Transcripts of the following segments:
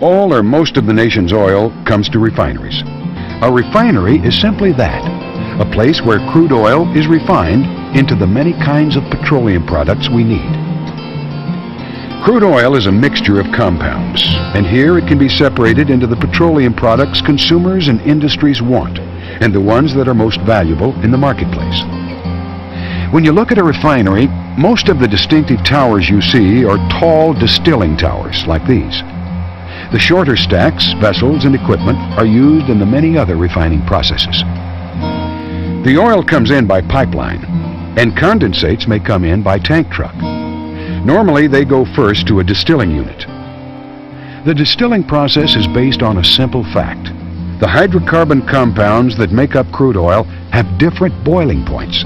all or most of the nation's oil comes to refineries. A refinery is simply that, a place where crude oil is refined into the many kinds of petroleum products we need. Crude oil is a mixture of compounds, and here it can be separated into the petroleum products consumers and industries want, and the ones that are most valuable in the marketplace. When you look at a refinery, most of the distinctive towers you see are tall distilling towers like these. The shorter stacks, vessels, and equipment are used in the many other refining processes. The oil comes in by pipeline, and condensates may come in by tank truck. Normally, they go first to a distilling unit. The distilling process is based on a simple fact. The hydrocarbon compounds that make up crude oil have different boiling points.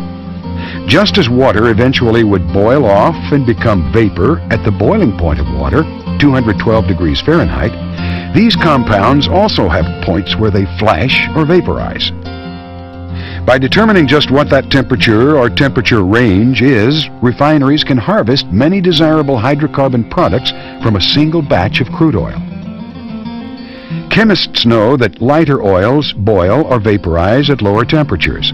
Just as water eventually would boil off and become vapor at the boiling point of water, 212 degrees Fahrenheit, these compounds also have points where they flash or vaporize. By determining just what that temperature or temperature range is, refineries can harvest many desirable hydrocarbon products from a single batch of crude oil. Chemists know that lighter oils boil or vaporize at lower temperatures.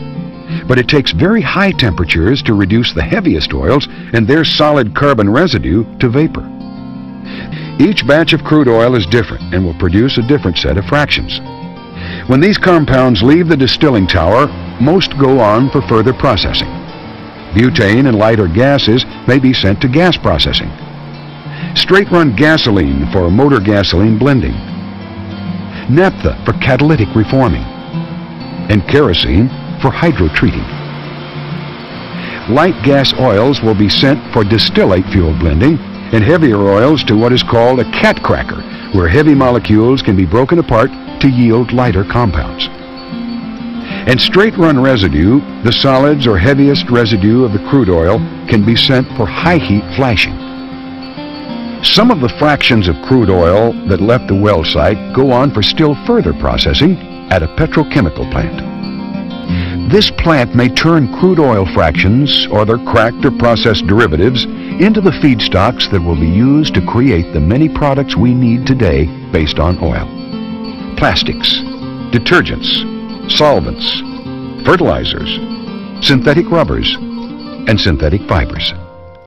But it takes very high temperatures to reduce the heaviest oils and their solid carbon residue to vapor. Each batch of crude oil is different and will produce a different set of fractions. When these compounds leave the distilling tower, most go on for further processing. Butane and lighter gases may be sent to gas processing. Straight-run gasoline for motor gasoline blending. Naphtha for catalytic reforming. And kerosene for hydrotreating. Light gas oils will be sent for distillate fuel blending, and heavier oils to what is called a cat cracker, where heavy molecules can be broken apart to yield lighter compounds. And straight-run residue, the solids or heaviest residue of the crude oil, can be sent for high-heat flashing. Some of the fractions of crude oil that left the well site go on for still further processing at a petrochemical plant. This plant may turn crude oil fractions or their cracked or processed derivatives into the feedstocks that will be used to create the many products we need today based on oil. Plastics, detergents, solvents, fertilizers, synthetic rubbers, and synthetic fibers.